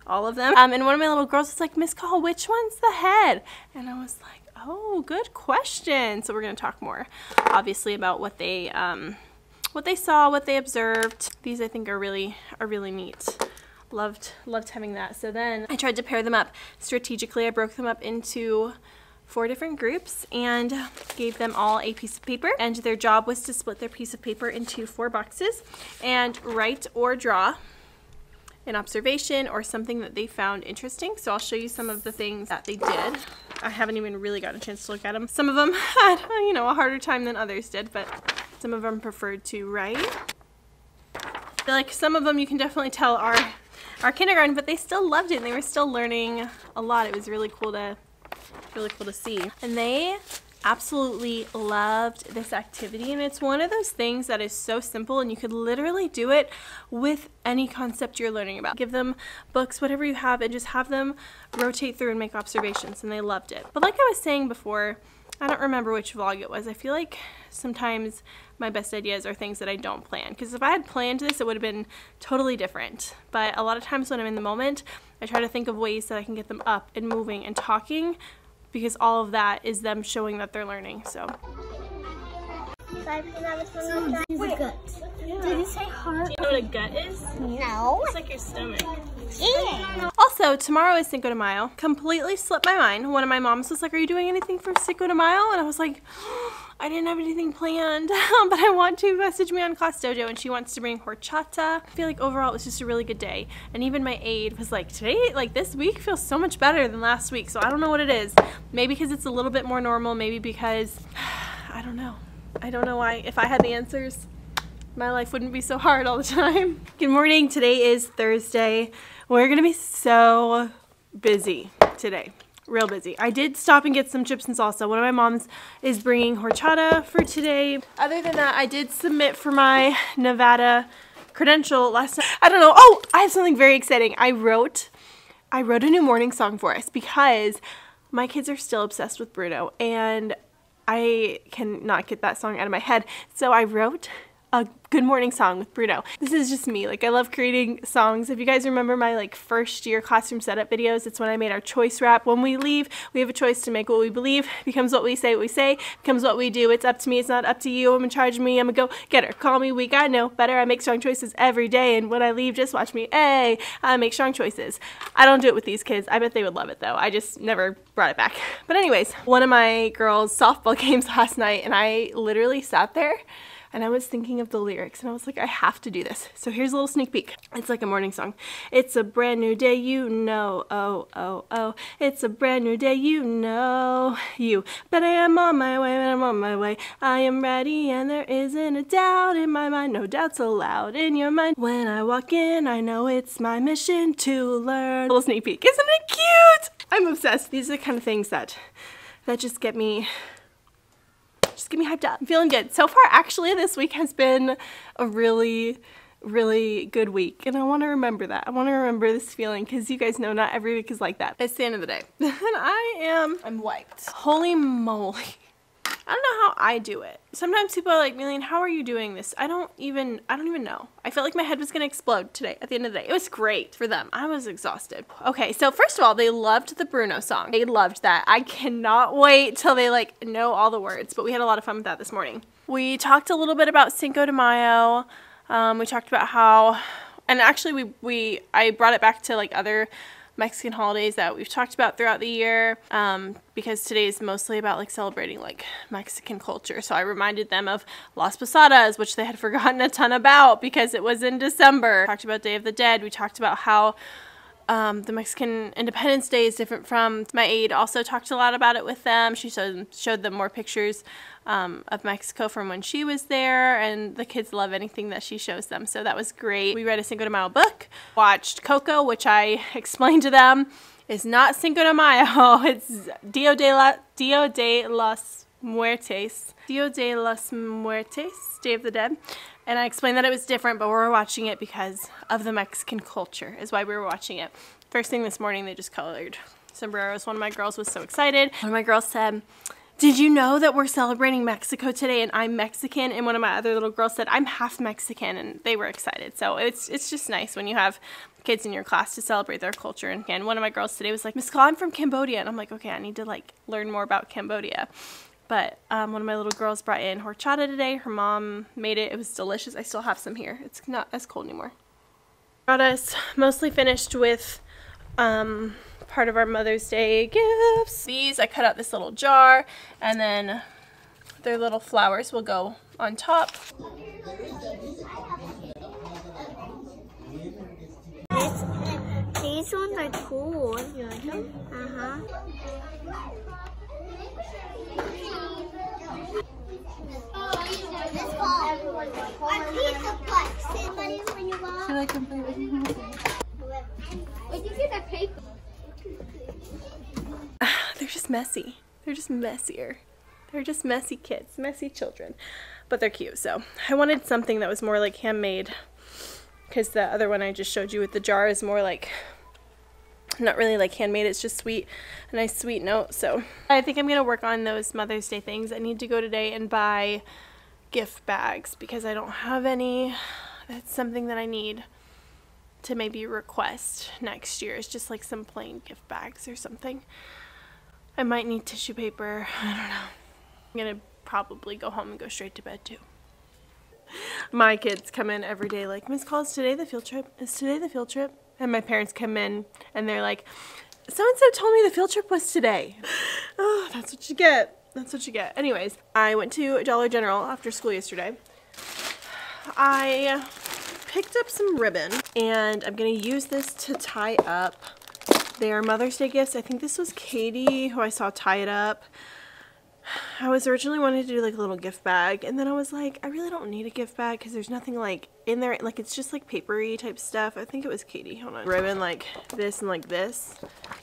all of them. Um, and one of my little girls was like, Miss Call, which one's the head? And I was like, oh, good question. So we're gonna talk more, obviously, about what they, um, what they saw, what they observed. These I think are really, are really neat. Loved, loved having that. So then I tried to pair them up strategically. I broke them up into four different groups and gave them all a piece of paper, and their job was to split their piece of paper into four boxes and write or draw an observation or something that they found interesting. So I'll show you some of the things that they did. I haven't even really gotten a chance to look at them. Some of them had, you know, a harder time than others did, but some of them preferred to write. Like some of them you can definitely tell are our kindergarten, but they still loved it and they were still learning a lot. It was really cool to, really cool to see. And they absolutely loved this activity, and it's one of those things that is so simple and you could literally do it with any concept you're learning about. Give them books, whatever you have, and just have them rotate through and make observations, and they loved it. But like I was saying before, I don't remember which vlog it was. I feel like sometimes my best ideas are things that I don't plan, because if I had planned this, it would have been totally different. But a lot of times when I'm in the moment, I try to think of ways that I can get them up and moving and talking, because all of that is them showing that they're learning, so. So these are guts. Yeah. Did you say heart? Do you know what a gut is? No. It's like your stomach. Yeah. Also, tomorrow is Cinco de Mayo. Completely slipped my mind. One of my moms was like, are you doing anything for Cinco de Mayo? And I was like, I didn't have anything planned, but I want to message me on Class Dojo, and she wants to bring horchata. I feel like overall it was just a really good day, and even my aide was like, today, like this week feels so much better than last week, so I don't know what it is. Maybe because it's a little bit more normal, maybe because, I don't know. I don't know why. If I had the answers, my life wouldn't be so hard all the time. Good morning, today is Thursday. We're gonna be so busy today. Real busy. I did stop and get some chips and salsa. One of my moms is bringing horchata for today. Other than that, I did submit for my Nevada credential last night. I don't know. Oh, I have something very exciting. I wrote, I wrote a new morning song for us because my kids are still obsessed with Bruno, and I cannot get that song out of my head. So I wrote a good morning song with Bruno. This is just me, like I love creating songs. If you guys remember my like first year classroom setup videos, it's when I made our choice rap. When we leave, we have a choice to make. What we believe becomes what we say, what we say becomes what we do. It's up to me, it's not up to you. I'm in charge of me, I'm a go getter. Call me weak, I know better. I make strong choices every day, and when I leave, just watch me, hey, I make strong choices. I don't do it with these kids. I bet they would love it though. I just never brought it back. But anyways, one of my girls' softball games last night, and I literally sat there, I and I was thinking of the lyrics and I was like, I have to do this. So here's a little sneak peek. It's like a morning song. It's a brand new day, you know, oh, oh, oh. It's a brand new day, you know, you. But I am on my way, but I'm on my way. I am ready and there isn't a doubt in my mind, no doubts allowed in your mind. When I walk in, I know it's my mission to learn. A little sneak peek. Isn't it cute? I'm obsessed. These are the kind of things that that just get me just get me hyped up. I'm feeling good. So far, actually, this week has been a really, really good week. And I want to remember that. I want to remember this feeling because you guys know not every week is like that. It's the end of the day. And I am, I'm wiped. Holy moly. I don't know how I do it. Sometimes people are like, Maylene, how are you doing this? I don't even, I don't even know. I felt like my head was gonna explode today at the end of the day. It was great for them. I was exhausted. Okay, so first of all, they loved the Bruno song. They loved that. I cannot wait till they like know all the words, but we had a lot of fun with that this morning. We talked a little bit about Cinco de Mayo. Um, we talked about how, and actually we, we I brought it back to like other Mexican holidays that we've talked about throughout the year, um, because today is mostly about like celebrating like Mexican culture. So I reminded them of Las Posadas, which they had forgotten a ton about because it was in December. We talked about Day of the Dead. We talked about how um, the Mexican Independence Day is different from, my aide also talked a lot about it with them. She showed, showed them more pictures Um, of Mexico from when she was there, and the kids love anything that she shows them, so that was great. We read a Cinco de Mayo book, watched Coco, which I explained to them is not Cinco de Mayo, it's Dia de, la, Dia de los Muertes, Dia de los Muertes, Day of the Dead, and I explained that it was different, but we were watching it because of the Mexican culture, is why we were watching it. First thing this morning, they just colored sombreros. One of my girls was so excited. One of my girls said, did you know that we're celebrating Mexico today and I'm Mexican? And one of my other little girls said, I'm half Mexican, and they were excited. So it's it's just nice when you have kids in your class to celebrate their culture. And again, one of my girls today was like, Miss Call, I'm from Cambodia. And I'm like, okay, I need to like learn more about Cambodia. But um, one of my little girls brought in horchata today. Her mom made it. It was delicious. I still have some here. It's not as cold anymore. Got us mostly finished with um, part of our Mother's Day gifts. These, I cut out this little jar, and then their little flowers will go on top. These ones are cool. You like them? Uh-huh. They're just messy. They're just messier. They're just messy kids, messy children, but they're cute. So I wanted something that was more like handmade, because the other one I just showed you with the jar is more like, not really like handmade, it's just sweet, a nice sweet note. So I think I'm gonna work on those Mother's Day things. I need to go today and buy gift bags because I don't have any. That's something that I need to maybe request next year. It's just like some plain gift bags or something. I might need tissue paper. I don't know. I'm gonna probably go home and go straight to bed too. My kids come in every day like, Miss Call, is today the field trip? Is today the field trip? And my parents come in and they're like, so-and-so told me the field trip was today. Oh, that's what you get. That's what you get. Anyways, I went to Dollar General after school yesterday. I picked up some ribbon, and I'm gonna use this to tie up their Mother's Day gifts. I think this was Katie who I saw tie it up. I was originally wanting to do like a little gift bag, and then I was like, I really don't need a gift bag because there's nothing like in there, like it's just like papery type stuff. I think it was Katie, hold on. Ribbon like this and like this,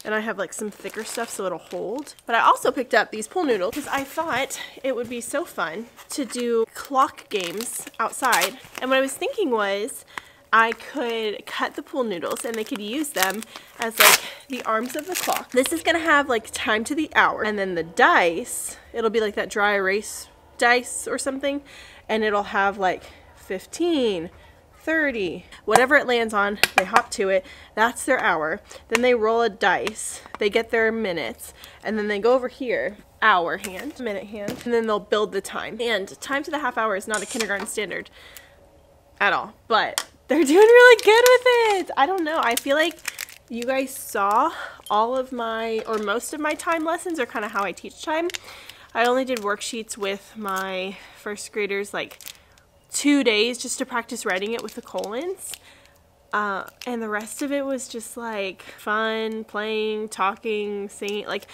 and I have like some thicker stuff so it'll hold. But I also picked up these pool noodles because I thought it would be so fun to do clock games outside. And what I was thinking was, I could cut the pool noodles and they could use them as like the arms of the clock. This is gonna have like time to the hour, and then the dice, it'll be like that dry erase dice or something, and it'll have like fifteen, thirty, whatever it lands on, they hop to it, that's their hour. Then they roll a dice, they get their minutes, and then they go over here, hour hand, minute hand, and then they'll build the time. And time to the half hour is not a kindergarten standard at all, but they're doing really good with it. I don't know. I feel like you guys saw all of my, or most of my time lessons are kind of how I teach time. I only did worksheets with my first graders like two days just to practice writing it with the colons. Uh, and the rest of it was just like fun, playing, talking, singing, like,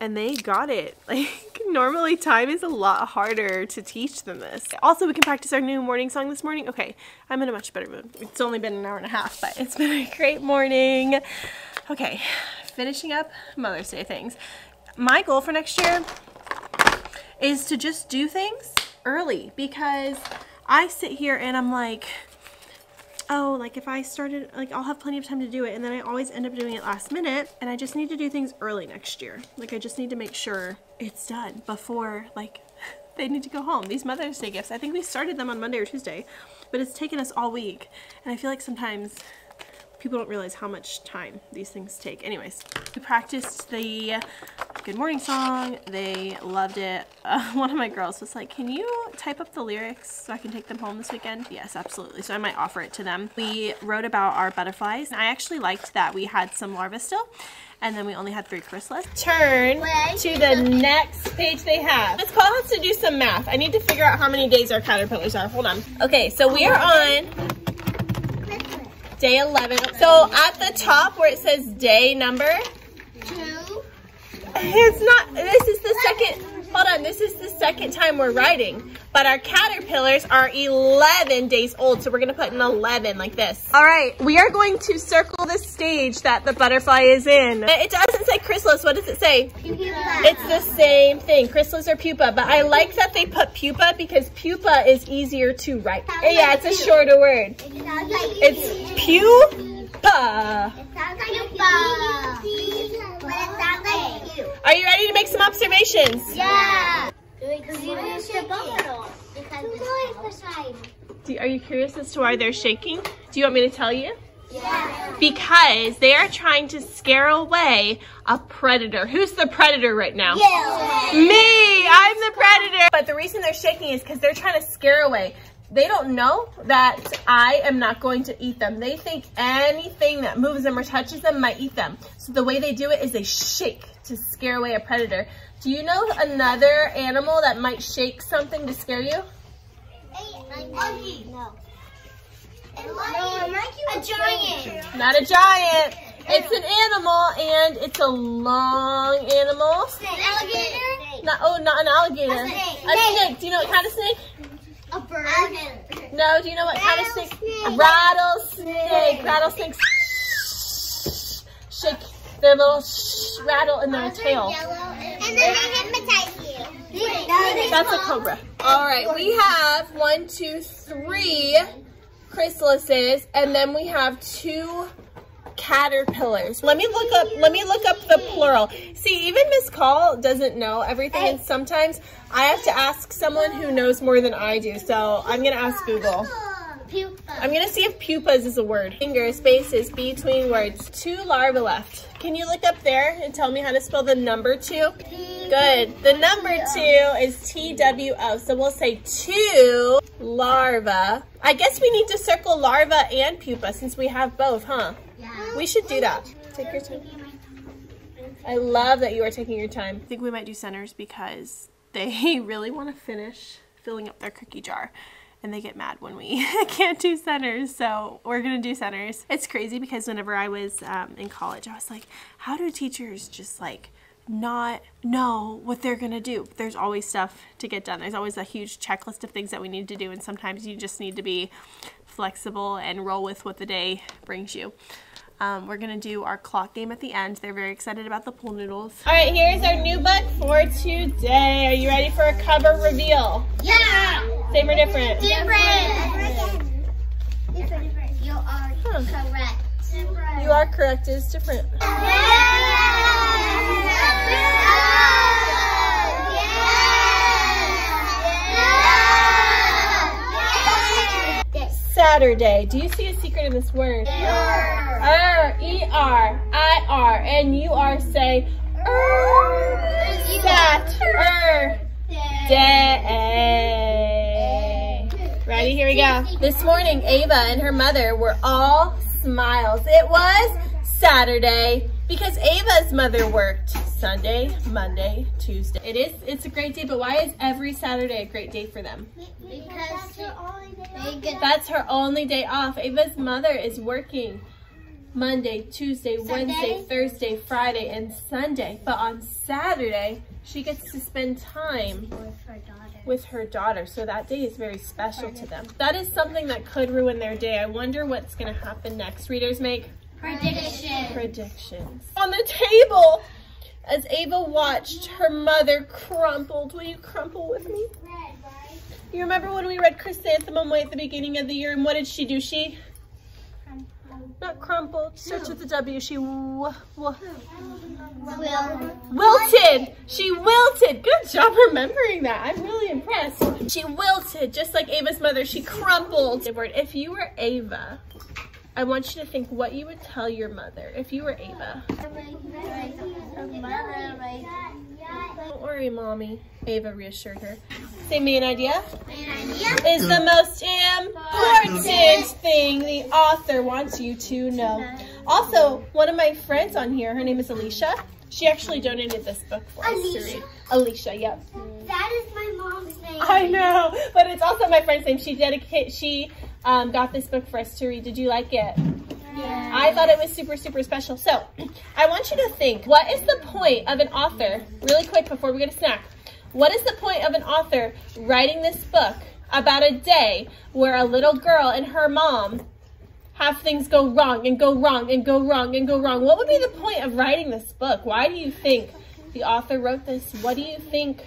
and they got it. Like, normally time is a lot harder to teach than this. Also, we can practice our new morning song this morning. Okay, I'm in a much better mood. It's only been an hour and a half, but it's been a great morning. Okay, finishing up Mother's Day things. My goal for next year is to just do things early, because I sit here and I'm like, oh, like if I started, like I'll have plenty of time to do it, and then I always end up doing it last minute, and I just need to do things early next year. Like I just need to make sure it's done before like they need to go home. These Mother's Day gifts, I think we started them on Monday or Tuesday, but it's taken us all week, and I feel like sometimes people don't realize how much time these things take. Anyways, we practiced the Good Morning song. They loved it. Uh, one of my girls was like, can you type up the lyrics so I can take them home this weekend? Yes, absolutely. So I might offer it to them. We wrote about our butterflies, and I actually liked that we had some larvae still, and then we only had three chrysalids. Turn to the next page they have. Miss Call has to do some math. I need to figure out how many days our caterpillars are. Hold on. Okay, so we are on day eleven. So at the top where it says day number two, it's not, this is the second, hold on, this is the second time we're writing, but our caterpillars are eleven days old, so we're gonna put an eleven like this. All right, we are going to circle the stage that the butterfly is in. It doesn't say chrysalis, what does it say? Pupa. It's the same thing, chrysalis or pupa, but I like that they put pupa because pupa is easier to write. Yeah, it's a shorter word. It's pupa. Are you ready to make some observations? Yeah. Do, are you curious as to why they're shaking? Do you want me to tell you? Yeah. Because they are trying to scare away a predator. Who's the predator right now? Yeah. Me! I'm the predator! But the reason they're shaking is because they're trying to scare away. They don't know that I am not going to eat them. They think anything that moves them or touches them might eat them. So the way they do it is they shake to scare away a predator. Do you know another animal that might shake something to scare you? A monkey. No. A giant. Not a giant. It's an animal, and it's a long animal. An alligator? Not, oh, not an alligator. A snake. A snake. Do you know what kind of snake? A bird. No, do you know what kind of snake? A rattlesnake. Rattlesnakes shake their little rattle in their tail. And then they hypnotize you. That's a cobra. All right, we have one, two, three chrysalises, and then we have two caterpillars. Let me look up, let me look up the plural. See, even Miss Call doesn't know everything, and sometimes I have to ask someone who knows more than I do, so I'm gonna ask Google. I'm gonna see if pupas is a word. Finger spaces between words. Two larvae left. Can you look up there and tell me how to spell the number two? Good. The number two is T W O, so we'll say two larvae. I guess we need to circle larvae and pupa since we have both, huh? We should do that. Take your time. I love that you are taking your time. I think we might do centers because they really want to finish filling up their cookie jar, and they get mad when we can't do centers, so we're gonna do centers. It's crazy because whenever I was um, in college, I was like, how do teachers just like not know what they're gonna do? There's always stuff to get done. There's always a huge checklist of things that we need to do, and sometimes you just need to be flexible and roll with what the day brings you. Um, we're gonna do our clock game at the end. They're very excited about the pool noodles. All right, here's our new book for today. Are you ready for a cover reveal? Yeah! Same or different? Different! Different. You are huh. correct. Different. You are correct, it's different. Yeah. Yeah. Saturday. Do you see a secret in this word? Er. E R I R. And you are say er. That. Er. Day. Ready? Here we go. This morning, Ava and her mother were all smiles. It was Saturday because Ava's mother worked. Sunday, Monday, Tuesday. It is, it's a great day, but why is every Saturday a great day for them? Because that's her only day off. That's her only day off. Ava's mother is working Monday, Tuesday, Sunday. Wednesday, Thursday, Friday, and Sunday. But on Saturday, she gets to spend time with her daughter. With her daughter. So that day is very special to them. That is something that could ruin their day. I wonder what's gonna happen next. Readers make predictions. Predictions. On the table, as Ava watched, her mother crumpled. Will you crumple with me? You remember when we read Chrysanthemum Way at the beginning of the year, and what did she do? She Not crumpled, starts with the W. She w w wilted. She wilted. Good job remembering that. I'm really impressed. She wilted, just like Ava's mother. She crumpled. If you were Ava, I want you to think what you would tell your mother if you were Ava. Don't worry, Mommy. Ava reassured her. Say, main idea? Main idea is the most important thing the author wants you to know. Also, one of my friends on here, her name is Alicia. She actually donated this book for us to read. Alicia, yep. That is my mom's name. I know, but it's also my friend's name. She dedicated, she um, got this book for us to read. Did you like it? Yeah. I thought it was super, super special. So I want you to think, what is the point of an author, really quick before we get a snack, what is the point of an author writing this book about a day where a little girl and her mom have things go wrong and go wrong and go wrong and go wrong? What would be the point of writing this book? Why do you think the author wrote this? What do you think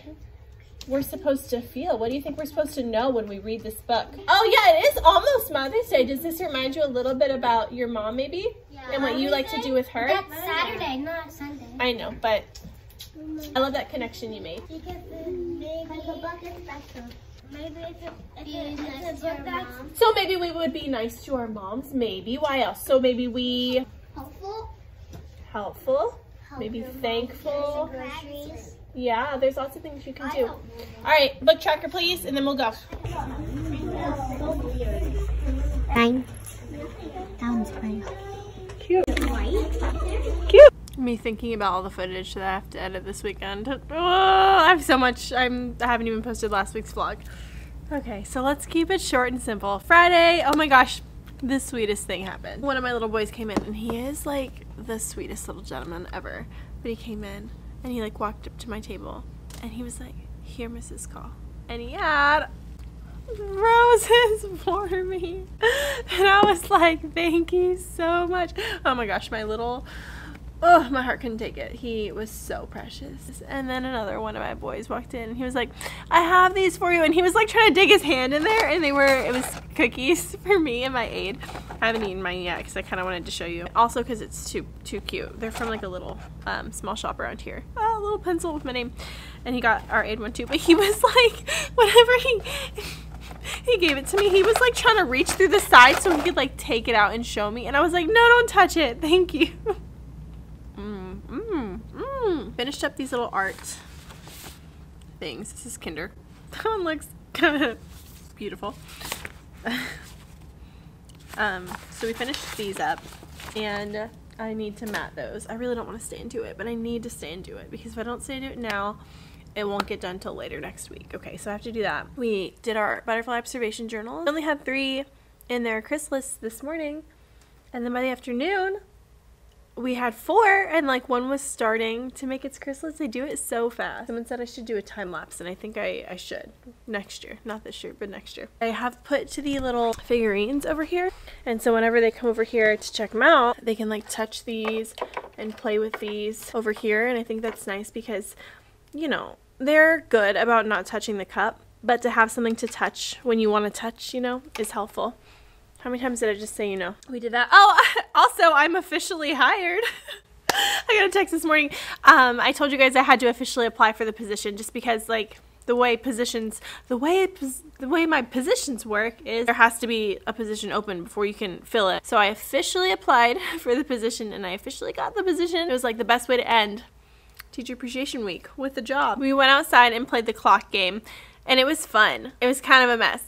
we're supposed to feel? What do you think we're supposed to know when we read this book? Oh yeah, it is almost Mother's Day. Does this remind you a little bit about your mom maybe? Yeah. And what you like to do with her? That's Saturday, not Sunday. I know, but I love that connection you made. Because the book is special. Maybe it's a, it's a, it's a book that's... So maybe we would be nice to our moms, maybe. Why else? So maybe we... Helpful. Helpful. Helpful. Maybe thankful. Groceries. Yeah, there's lots of things you can do. All right, book tracker, please, and then we'll go. Nine. That one's pretty. Cute. Cute. Me thinking about all the footage that I have to edit this weekend. Oh, I have so much. I'm, I haven't even posted last week's vlog. Okay, so let's keep it short and simple. Friday, oh my gosh, the sweetest thing happened. One of my little boys came in, and he is like the sweetest little gentleman ever. But he came in. And he like walked up to my table and he was like, "Here, Missus Call." And he had roses for me. And I was like, "Thank you so much." Oh my gosh, my little, oh, my heart couldn't take it. He was so precious. And then another one of my boys walked in and he was like, "I have these for you." And he was like trying to dig his hand in there, and they were, it was cookies for me and my aide. I haven't eaten mine yet because I kind of wanted to show you. Also because it's too too cute. They're from like a little um, small shop around here. Oh, a little pencil with my name. And he got our aid one too. But he was like, whenever he he gave it to me, he was like trying to reach through the side so he could like take it out and show me. And I was like, "No, don't touch it. Thank you." Mmm, mmm, mmm. Finished up these little art things. This is Kinder. That one looks kind of beautiful. Um, so we finished these up, and I need to mat those. I really don't want to stay and do it, but I need to stay and do it, because if I don't stay and do it now, it won't get done till later next week. Okay, so I have to do that. We did our butterfly observation journal. We only had three in their chrysalis this morning, and then by the afternoon, we had four, and like one was starting to make its chrysalis. They do it so fast. Someone said I should do a time lapse, and I think I, I should next year, not this year, but next year. I have put to the little figurines over here, and so whenever they come over here to check them out, they can like touch these and play with these over here, and I think that's nice because, you know, they're good about not touching the cup, but to have something to touch when you want to touch, you know, is helpful. How many times did I just say, you know? We did that. Oh, also, I'm officially hired. I got a text this morning. Um, I told you guys I had to officially apply for the position just because, like, the way positions, the way the way my positions work is there has to be a position open before you can fill it. So I officially applied for the position, and I officially got the position. It was, like, the best way to end Teacher Appreciation Week with a job. We went outside and played the clock game. and it was fun. It was kind of a mess.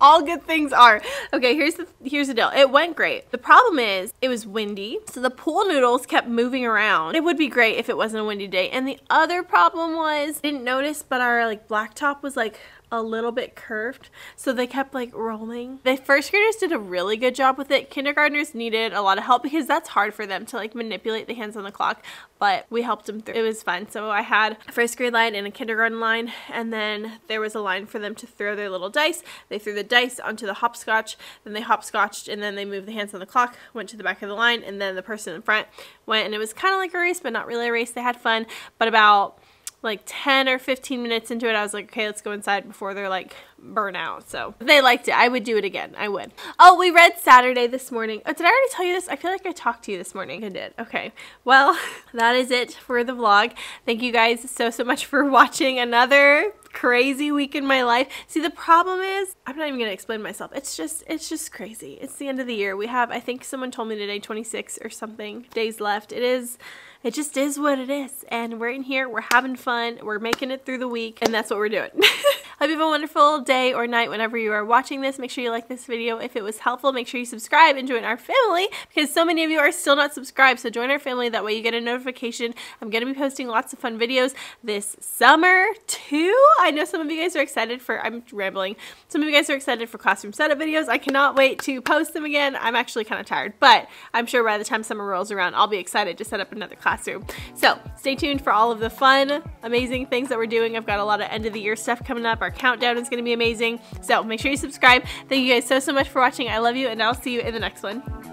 All good things are. Okay, here's the, here's the deal. It went great. The problem is it was windy, so the pool noodles kept moving around. It would be great if it wasn't a windy day. And the other problem was, I didn't notice, but our like blacktop was like a little bit curved, so they kept like rolling. The first graders did a really good job with it. Kindergartners needed a lot of help because that's hard for them to like manipulate the hands on the clock, but we helped them through. It was fun. So I had a first grade line and a kindergarten line, and then there was a line for them to throw their little dice. They threw the dice onto the hopscotch, then they hopscotched, and then they moved the hands on the clock, went to the back of the line, and then the person in front went, and it was kind of like a race, but not really a race. They had fun, but about like ten or fifteen minutes into it, I was like, okay, let's go inside before they're like burn out. So they liked it. I would do it again. I would. Oh, we read Saturday this morning. Oh, did I already tell you this? I feel like I talked to you this morning. I did. Okay. Well, that is it for the vlog. Thank you guys so, so much for watching another crazy week in my life. See, the problem is, I'm not even gonna explain myself. It's just, it's just crazy. It's the end of the year. We have, I think someone told me today, twenty-six or something days left. It is, it just is what it is. And we're in here, we're having fun, we're making it through the week, and that's what we're doing. Hope you have a wonderful day or night whenever you are watching this. Make sure you like this video if it was helpful. Make sure you subscribe and join our family, because so many of you are still not subscribed. So join our family, that way you get a notification. I'm gonna be posting lots of fun videos this summer too. I know some of you guys are excited for, I'm rambling, some of you guys are excited for classroom setup videos. I cannot wait to post them again. I'm actually kind of tired, but I'm sure by the time summer rolls around, I'll be excited to set up another classroom. So stay tuned for all of the fun, amazing things that we're doing. I've got a lot of end of the year stuff coming up. Our countdown is gonna be amazing. So make sure you subscribe. Thank you guys so, so much for watching. I love you, and I'll see you in the next one.